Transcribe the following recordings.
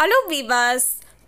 Hello viewers,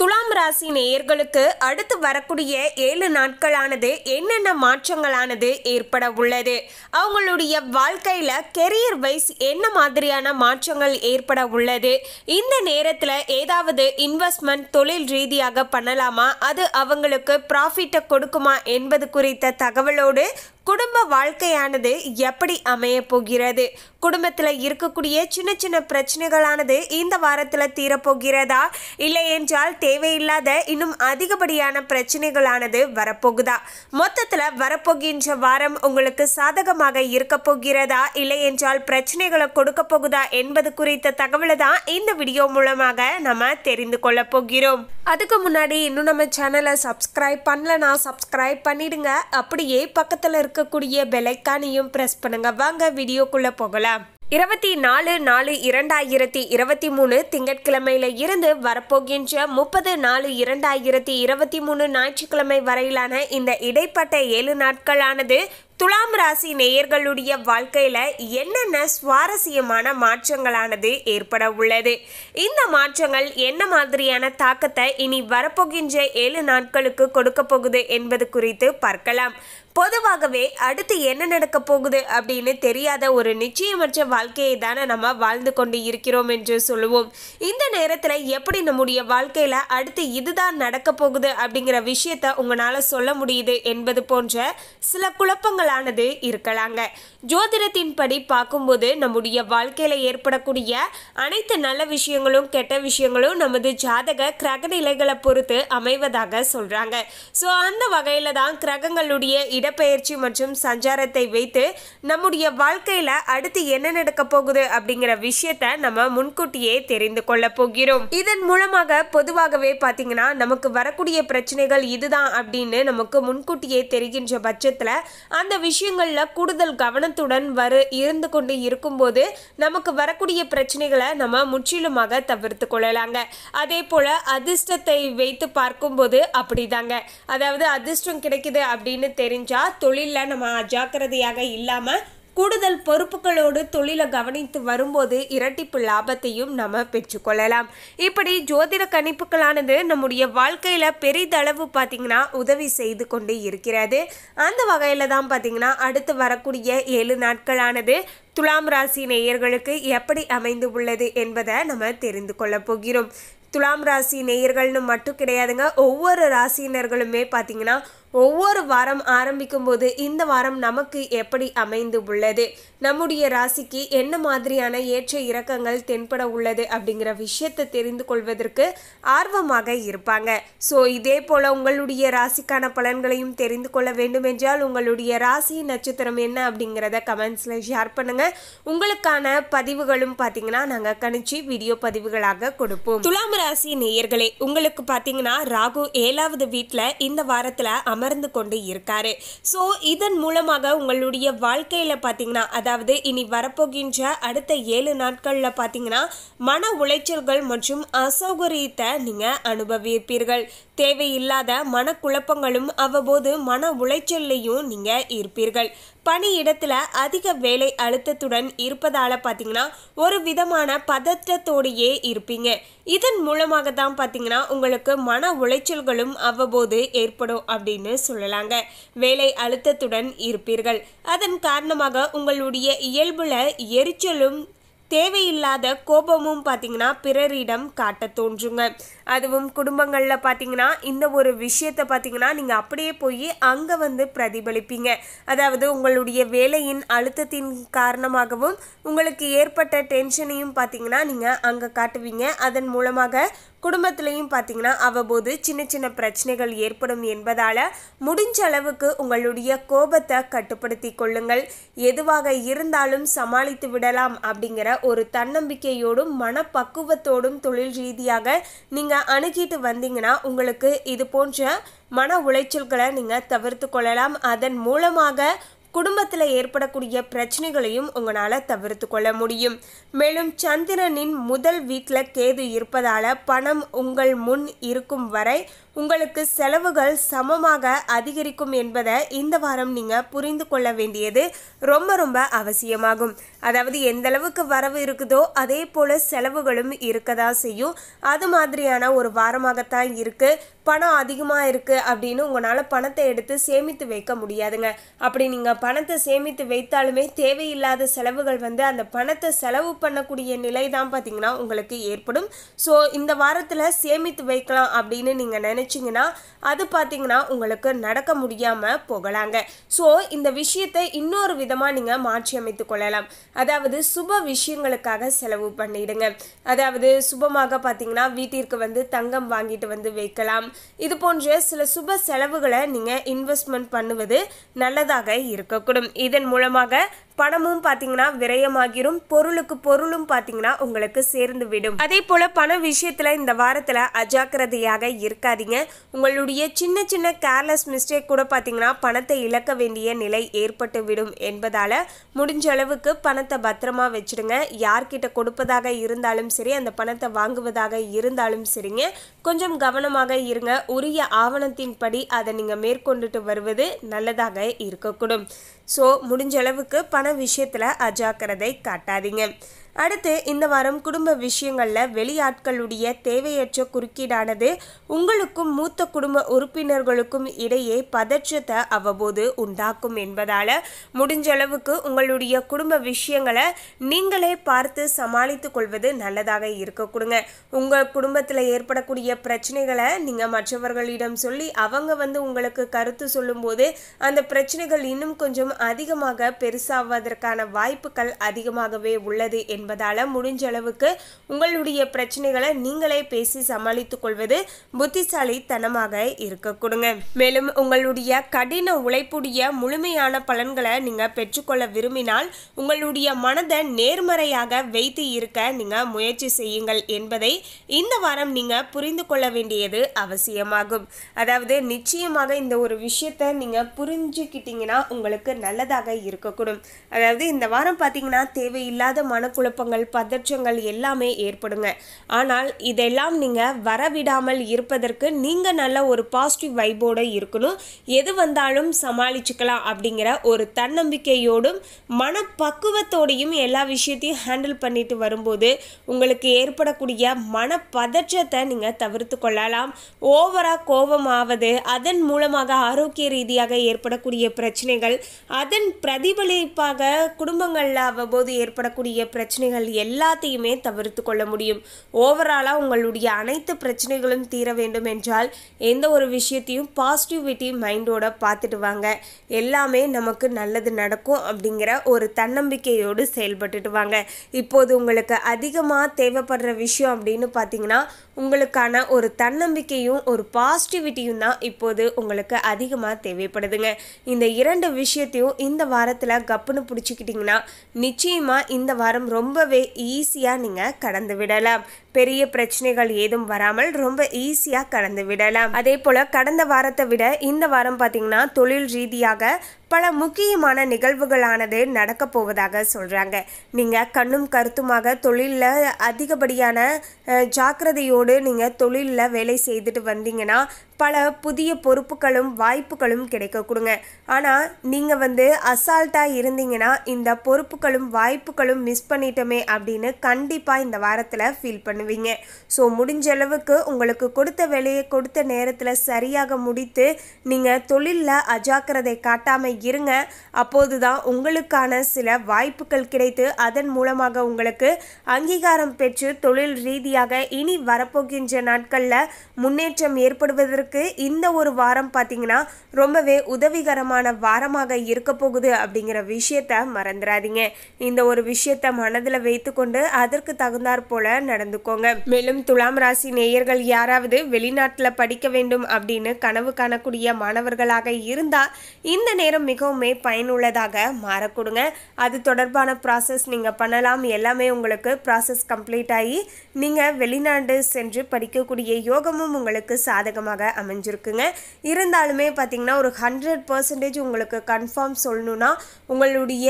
துலாம் ராசி நேயர்களுக்கு அடுத்து வரக்கூடிய 7 நாட்களானது என்னென்ன மாற்றங்களானது ஏற்பட உள்ளது, அவங்களுடைய வாழ்க்கையில் கெரியர் வைஸ் என்ன மாதிரியான மாற்றங்கள் ஏற்பட உள்ளது, இந்த நேரத்தில் ஏதாவது இன்வெஸ்ட்மெண்ட் தொழில் ரீதியாக பண்ணலாமா, அது அவங்களுக்கு ப்ராஃபிட்டை கொடுக்குமா என்பது குறித்த தகவலோடு குடும்ப வாழ்க்கையானது எப்படி அமைய போகிறது, குடும்பத்தில் இருக்கக்கூடிய சின்ன சின்ன பிரச்சனைகளானது இந்த வாரத்தில் தீரப்போகிறதா, இல்லை என்றால் தேவையில்லாத இன்னும் அதிகப்படியான பிரச்சனைகளானது வரப்போகுதா, மொத்தத்தில் வரப்போகின்ற வாரம் உங்களுக்கு சாதகமாக இருக்க போகிறதா, இல்லை என்றால் பிரச்சனைகளை கொடுக்க போகுதா என்பது குறித்த தகவலை தான் இந்த வீடியோ மூலமாக நம்ம தெரிந்து கொள்ள போகிறோம். அதுக்கு முன்னாடி இன்னும் நம்ம சேனலை சப்ஸ்கிரைப் பண்ணலனா சப்ஸ்கிரைப் பண்ணிடுங்க. அப்படியே பக்கத்தில் இருக்கக்கூடிய பெலைக்கானையும் பிரஸ் பண்ணுங்க. வாங்க வீடியோக்குள்ள போகலாம். 24/4/2023 திங்கட்கிழமையில இருந்து வரப்போகின்ற 30/4/2023 ஞாயிற்றுக்கிழமை வரையிலான இந்த இடைப்பட்ட 7 நாட்களானது துலாம் ராசி நேயர்களுடைய வாழ்க்கையில என்னென்ன சுவாரஸ்யமான மாற்றங்களானது ஏற்பட உள்ளது, இந்த மாற்றங்கள் என்ன மாதிரியான தாக்கத்தை இனி வரப்போகின்ற 7 நாட்களுக்கு கொடுக்க போகுது என்பது குறித்து பார்க்கலாம். பொதுவாகவே அடுத்து என்ன நடக்க போகுது அப்படின்னு தெரியாத ஒரு நிச்சயமற்ற வாழ்க்கையை தானே நம்ம வாழ்ந்து கொண்டு இருக்கிறோம் என்று சொல்லுவோம். இந்த நேரத்தில் எப்படி நம்முடைய வாழ்க்கையில் அடுத்து இதுதான் நடக்க போகுது அப்படிங்கிற விஷயத்த உங்களால் சொல்ல முடியுது என்பது போன்ற சில குழப்பங்களானது இருக்கலாங்க. ஜோதிடத்தின் படி பார்க்கும்போது நம்முடைய வாழ்க்கையில் ஏற்படக்கூடிய அனைத்து நல்ல விஷயங்களும் கெட்ட விஷயங்களும் நமது ஜாதக கிரக நிலைகளை பொறுத்து அமைவதாக சொல்கிறாங்க. ஸோ அந்த வகையில் தான் கிரகங்களுடைய இடப்பெயர்ச்சி மற்றும் சஞ்சாரத்தை வைத்து நம்முடைய வாழ்க்கையில அடுத்து என்ன நடக்க போகுது அப்படிங்கிற விஷயத்தை நம்ம முன்கூட்டியே தெரிந்து கொள்ள போகிறோம். இதன் மூலமாக பொதுவாகவே பார்த்தீங்கன்னா நமக்கு வரக்கூடிய பிரச்சனைகள் இதுதான் அப்படின்னு நமக்கு முன்கூட்டியே தெரிகின்ற பட்சத்தில் அந்த விஷயங்கள்ல கூடுதல் கவனத்துடன் இருந்து கொண்டு இருக்கும்போது நமக்கு வரக்கூடிய பிரச்சனைகளை நம்ம முற்றிலுமாக தவிர்த்து கொள்ளலாங்க. அதே போல அதிர்ஷ்டத்தை வைத்து பார்க்கும்போது அப்படிதாங்க. அதாவது அதிர்ஷ்டம் கிடைக்குது அப்படின்னு தெரிஞ்சா தொழிலில் நம்ம அஜாக்கிரதையாக இல்லாமல் கூடுதல் பொறுப்புகளோடு தொழிலை கவனித்து வரும்போது இரட்டிப்பு லாபத்தையும் நம்ம பெற்றுக்கொள்ளலாம். இப்படி ஜோதிட கணிப்புகளானது நம்முடைய வாழ்க்கையில் பெரிதளவு பார்த்திங்கன்னா உதவி செய்து கொண்டு இருக்கிறது. அந்த வகையில் தான் பார்த்திங்கன்னா அடுத்து வரக்கூடிய 7 நாட்களானது துலாம் ராசி நேயர்களுக்கு எப்படி அமைந்து உள்ளது என்பதை நம்ம தெரிந்து கொள்ள போகிறோம். துலாம் ராசி நேயர்கள்னு மட்டும் கிடையாதுங்க, ஒவ்வொரு ராசியினர்களுமே பார்த்திங்கன்னா ஒவ்வொரு வாரம் ஆரம்பிக்கும் போது இந்த வாரம் நமக்கு எப்படி அமைந்து உள்ளது, நம்முடைய ராசிக்கு என்ன மாதிரியான ஏற்ற இறக்கங்கள் தென்பட உள்ளது அப்படிங்கிற விஷயத்தை தெரிந்து கொள்வதற்கு ஆர்வமாக இருப்பாங்க. ஸோ இதே போல் உங்களுடைய ராசிக்கான பலன்களையும் தெரிந்து கொள்ள வேண்டும் என்றால் உங்களுடைய ராசி நட்சத்திரம் என்ன அப்படிங்கிறத கமெண்ட்ஸில் ஷேர் பண்ணுங்கள். உங்களுக்கான பதிவுகளும் பார்த்திங்கன்னா நாங்கள் கணிச்சு வீடியோ பதிவுகளாக கொடுப்போம். துலாம் ராசி நேயர்களே, உங்களுக்கு பார்த்திங்கன்னா ராகு 7வது வீட்டில் இந்த வாரத்தில் அமர்ந்து கொண்டு இருக்காரு. ஸோ இதன் மூலமாக உங்களுடைய வாழ்க்கையில் பார்த்தீங்கன்னா அதாவது இனி வரப்போகின்ற அடுத்த 7 நாட்களில் பார்த்தீங்கன்னா மன உளைச்சல்கள் மற்றும் அசௌகரியத்தை நீங்கள் அனுபவிப்பீர்கள். தேவையில்லாத மனக்குழப்பங்களும் அவ்வப்போது மன உளைச்சல்லையும் நீங்கள் இருப்பீர்கள். பணியிடத்தில் அதிக வேலை அழுத்தத்துடன் இருப்பதால் பார்த்தீங்கன்னா ஒரு விதமான பதற்றத்தோடையே இருப்பீங்க. இதன் மூலமாக தான் பார்த்தீங்கன்னா உங்களுக்கு மன உளைச்சல்களும் அவ்வப்போது ஏற்படும் அப்படின்னு சொல்லலாங்க. வேலை அழுத்தத்துடன் இருப்பீர்கள். அதன் காரணமாக உங்களுடைய இயல்புல எரிச்சலும் தேவையில்லாத கோபமும் பார்த்திங்கன்னா பிறரிடம் காட்ட தோன்றுங்க. அதுவும் குடும்பங்களில் பார்த்திங்கன்னா இந்த ஒரு விஷயத்தை பார்த்திங்கன்னா நீங்கள் அப்படியே போய் அங்கே வந்து பிரதிபலிப்பீங்க. அதாவது உங்களுடைய வேலையின் அழுத்தத்தின் காரணமாகவும் உங்களுக்கு ஏற்பட்ட டென்ஷனையும் பார்த்திங்கன்னா நீங்கள் அங்கே காட்டுவீங்க. அதன் மூலமாக குடும்பத்திலையும் பார்த்திங்கன்னா அவ்வப்போது சின்ன சின்ன பிரச்சனைகள் ஏற்படும் என்பதால் முடிஞ்ச அளவுக்கு உங்களுடைய கோபத்தை கட்டுப்படுத்தி கொள்ளுங்கள். எதுவாக இருந்தாலும் சமாளித்து விடலாம் அப்படிங்கிற ஒரு தன்னம்பிக்கையோடும் மனப்பக்குவத்தோடும் தொழில் ரீதியாக நீங்கள் அணுகிட்டு வந்தீங்கன்னா உங்களுக்கு இது போன்ற மன உளைச்சல்களை நீங்கள் தவிர்த்து கொள்ளலாம். அதன் மூலமாக குடும்பத்தில் ஏற்படக்கூடிய பிரச்சனைகளையும் உங்களால் தவிர்த்து கொள்ள முடியும். மேலும் சந்திரனின் முதல் வீட்டில் கேது இருப்பதால் பணம் உங்கள் முன் இருக்கும் வரை உங்களுக்கு செலவுகள் சமமாக அதிகரிக்கும் என்பதை இந்த வாரம் நீங்கள் புரிந்து கொள்ள வேண்டியது ரொம்ப அவசியமாகும். அதாவது எந்த அளவுக்கு வரவு இருக்குதோ அதே போல செலவுகளும் இருக்கதா செய்யும். அது மாதிரியான ஒரு வாரமாகத்தான் இருக்கு. பணம் அதிகமாக இருக்கு அப்படின்னு உங்களால் பணத்தை எடுத்து சேமித்து வைக்க முடியாதுங்க. அப்படி நீங்கள் பணத்தை சேமித்து வைத்தாலுமே தேவையில்லாத செலவுகள் வந்து அந்த பணத்தை செலவு பண்ணக்கூடிய நிலை தான் பார்த்தீங்கன்னா உங்களுக்கு ஏற்படும். ஸோ இந்த வாரத்தில் சேமித்து வைக்கலாம் அப்படின்னு நீங்கள் நினச்சிங்கன்னா அது பார்த்தீங்கன்னா உங்களுக்கு நடக்க முடியாமல் போகலாங்க. ஸோ இந்த விஷயத்தை இன்னொரு விதமாக நீங்கள் மாற்றி அமைத்து கொள்ளலாம். அதாவது சுப விஷயங்களுக்காக செலவு பண்ணிடுங்க. அதாவது சுபமாக பார்த்தீங்கன்னா வீட்டிற்கு வந்து தங்கம் வாங்கிட்டு வந்து வைக்கலாம். இது போன்ற சில சுப செலவுகளை நீங்கள் இன்வெஸ்ட்மெண்ட் பண்ணுவது நல்லதாக இருக்கக்கூடும். இதன் மூலமாக பணமும் பார்த்தீங்கன்னா விரயமாகிரும், பொருளுக்கு பொருளும் பார்த்தீங்கன்னா உங்களுக்கு சேர்ந்து விடும். அதே போல் பண விஷயத்தில் இந்த வாரத்தில் அஜாக்கிரதையாக இருக்காதீங்க. உங்களுடைய சின்ன சின்ன கேர்லெஸ் மிஸ்டேக் கூட பார்த்தீங்கன்னா பணத்தை இழக்க வேண்டிய நிலை ஏற்பட்டு விடும் என்பதால் முடிஞ்ச அளவுக்கு பணத்தை பத்திரமா வச்சுடுங்க. யார்கிட்ட கொடுப்பதாக இருந்தாலும் சரி, அந்த பணத்தை வாங்குவதாக இருந்தாலும் சரிங்க, கொஞ்சம் கவனமாக இருங்க. உரிய ஆவணத்தின் படி அதை நீங்கள் மேற்கொண்டுட்டு வருவது நல்லதாக இருக்கக்கூடும். ஸோ முடிஞ்ச அளவுக்கு பண விஷயத்தில் அஜாக்கிரதை காட்டாதீங்க. அடுத்து இந்த வாரம் குடும்ப விஷயங்களில் வெளியாட்களுடைய தேவையற்ற குறுக்கீடானது உங்களுக்கும் மூத்த குடும்ப உறுப்பினர்களுக்கும் இடையே பதற்றத்தை அவ்வப்போது உண்டாக்கும் என்பதால் முடிஞ்ச அளவுக்கு உங்களுடைய குடும்ப விஷயங்களை நீங்களே பார்த்து சமாளித்து கொள்வது நல்லதாக இருக்கக்கூடுங்க. உங்கள் குடும்பத்தில் ஏற்படக்கூடிய பிரச்சனைகளை நீங்கள் மற்றவர்களிடம் சொல்லி அவங்க வந்து உங்களுக்கு கருத்து சொல்லும்போது அந்த பிரச்சனைகள் இன்னும் கொஞ்சம் அதிகமாக பெருசாவதற்கான வாய்ப்புகள் அதிகமாகவே உள்ளது என்பதால முடிஞ்ச அளவுக்கு உங்களுடைய பிரச்சனைகளை நீங்களே பேசி சமாளித்துக் கொள்வது புத்திசாலித்தனமாக இருக்க கொடுங்க. மேலும் உங்களுடைய கடின உழைப்புடைய முழுமையான பலன்களை நீங்க பெற்றுக்கொள்ள விரும்பினால் உங்களுடைய மனதை நேர்மறையாக வைத்து இருக்க நீங்க முயற்சி செய்யுங்கள் என்பதை இந்த வாரம் நீங்க புரிந்து கொள்ள வேண்டியது அவசியமாகும். அதாவது நிச்சயமாக இந்த ஒரு விஷயத்தை நீங்க புரிஞ்சுக்கிட்டீங்கன்னா உங்களுக்கு நல்லதாக இருக்கக்கூடும். அதாவது இந்த வாரம் பார்த்தீங்கன்னா தேவையில்லாத மனக்குழு குழப்பங்கள் பதற்றங்கள் எல்லாமே ஏற்படுங்க. ஆனால் இதெல்லாம் நீங்கள் வரவிடாமல் இருப்பதற்கு நீங்கள் நல்ல ஒரு பாசிட்டிவ் வைபோடு இருக்கணும். எது வந்தாலும் சமாளிச்சுக்கலாம் அப்படிங்கிற ஒரு தன்னம்பிக்கையோடும் மனப்பக்குவத்தோடையும் எல்லா விஷயத்தையும் ஹேண்டில் பண்ணிட்டு வரும்போது உங்களுக்கு ஏற்படக்கூடிய மனப்பதற்றத்தை நீங்கள் தவிர்த்து கொள்ளலாம். ஓவராக கோபமாவது அதன் மூலமாக ஆரோக்கிய ரீதியாக ஏற்படக்கூடிய பிரச்சனைகள், அதன் பிரதிபலிப்பாக குடும்பங்களில் அவ்வப்போது ஏற்படக்கூடிய பிரச்சனைகள் எல்லாத்தையுமே தவிர்த்து கொள்ள முடியும். ஓவராலாக உங்களுடைய அனைத்து பிரச்சனைகளும் தீர வேண்டும் என்றால் எந்த ஒரு விஷயத்தையும் பாசிட்டிவிட்டி மைண்டோட பார்த்துட்டு வாங்க. எல்லாமே நமக்கு நல்லது நடக்கும் அப்படிங்கிற ஒரு தன்னம்பிக்கையோடு செயல்பட்டுட்டு வாங்க. இப்போது உங்களுக்கு அதிகமாக தேவைப்படுற விஷயம் அப்படின்னு பார்த்தீங்கன்னா உங்களுக்கான ஒரு தன்னம்பிக்கையும் ஒரு பாசிட்டிவிட்டியும் தான் இப்போது உங்களுக்கு அதிகமாக தேவைப்படுதுங்க. இந்த இரண்டு விஷயத்தையும் இந்த வாரத்தில் கப்புன்னு பிடிச்சிக்கிட்டிங்கன்னா நிச்சயமாக இந்த வாரம் ரொம்பவே ஈஸியாக நீங்கள் கடந்து விடலாம். பெரிய பிரச்சனைகள் ஏதும் வராமல் ரொம்ப ஈஸியாக கடந்து விடலாம். அதே போல் கடந்த வாரத்தை விட இந்த வாரம் பார்த்திங்கன்னா தொழில் ரீதியாக பல முக்கியமான நிகழ்வுகளானது நடக்க போவதாக சொல்கிறாங்க. நீங்கள் கண்ணும் கருத்துமாக தொழிலில் அதிகப்படியான ஜாக்கிரதையோடு நீங்கள் தொழிலில் வேலை செய்துட்டு வந்தீங்கன்னா பல புதிய பொறுப்புகளும் வாய்ப்புகளும் கிடைக்க கொடுங்க. ஆனால் நீங்கள் வந்து அசால்ட்டாக இருந்தீங்கன்னா இந்த பொறுப்புகளும் வாய்ப்புகளும் மிஸ் பண்ணிட்டோமே அப்படின்னு கண்டிப்பாக இந்த வாரத்தில் ஃபீல் பண்ணுவீங்க. ஸோ முடிஞ்ச அளவுக்கு உங்களுக்கு கொடுத்த வேலையை கொடுத்த நேரத்தில் சரியாக முடித்து நீங்கள் தொழிலில் அஜாக்கிரதை காட்டாமல் இருங்க. அப்போது தான் உங்களுக்கான சில வாய்ப்புகள் கிடைத்து அதன் மூலமாக உங்களுக்கு அங்கீகாரம் பெற்று தொழில் ரீதியாக இனி வரப்போகின்ற நாட்களில் முன்னேற்றம் ஏற்படுவதற்கு இந்த ஒரு வாரம் பார்த்தீங்கன்னா ரொம்பவே உதவிகரமான வாரமாக இருக்க போகுது அப்படிங்கிற விஷயத்தை மறந்துடாதீங்க. இந்த ஒரு விஷயத்தை மனதில் வைத்துக்கொண்டு அதற்கு தகுந்தாற் போல நடந்துக்கோங்க. மேலும் துலாம் ராசி நேயர்கள் யாராவது வெளிநாட்டில் படிக்க வேண்டும் அப்படின்னு கனவு காணக்கூடிய மாணவர்களாக இருந்தால் இந்த நேரம் மிகவும் பயனுள்ளதாக மாறக்கூடுங்க. அது தொடர்பான ப்ராசஸ் நீங்கள் பண்ணலாம். எல்லாமே உங்களுக்கு ப்ராசஸ் கம்ப்ளீட் ஆகி நீங்கள் வெளிநாடு சென்று படிக்கக்கூடிய யோகமும் உங்களுக்கு சாதகமாக அமைஞ்சிருக்குங்க. இருந்தாலுமே பார்த்தீங்கன்னா ஒரு 100% உங்களுக்கு கன்ஃபார்ம் சொல்லணும்னா உங்களுடைய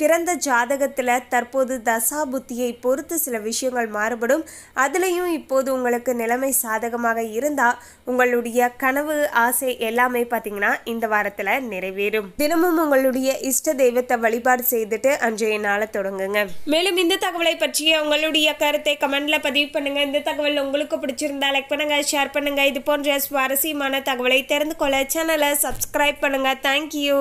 பிறந்த ஜாதகத்துல தற்போது தசா புத்தியை பொறுத்து சில விஷயங்கள் மாறுபடும். அதுலயும் இப்போது உங்களுக்கு நிலைமை சாதகமாக இருந்தா உங்களுடைய கனவு ஆசை எல்லாமே பாத்தீங்கன்னா இந்த வாரத்துல நிறைவேறும். தினமும் உங்களுடைய இஷ்ட தெய்வத்தை வழிபாடு செய்துட்டு அன்றைய நாளை தொடங்குங்க. மேலும் இந்த தகவலை பற்றிய உங்களுடைய கருத்தை கமெண்ட்ல பதிவு பண்ணுங்க. இந்த தகவல் உங்களுக்கு பிடிச்சிருந்தா லைக் பண்ணுங்க, ஷேர் பண்ணுங்க. இது போன்ற சுவாரஸ்யமான தகவலை தெரிந்து கொள்ள சேனலை சப்ஸ்கிரைப் பண்ணுங்க. தேங்க்யூ.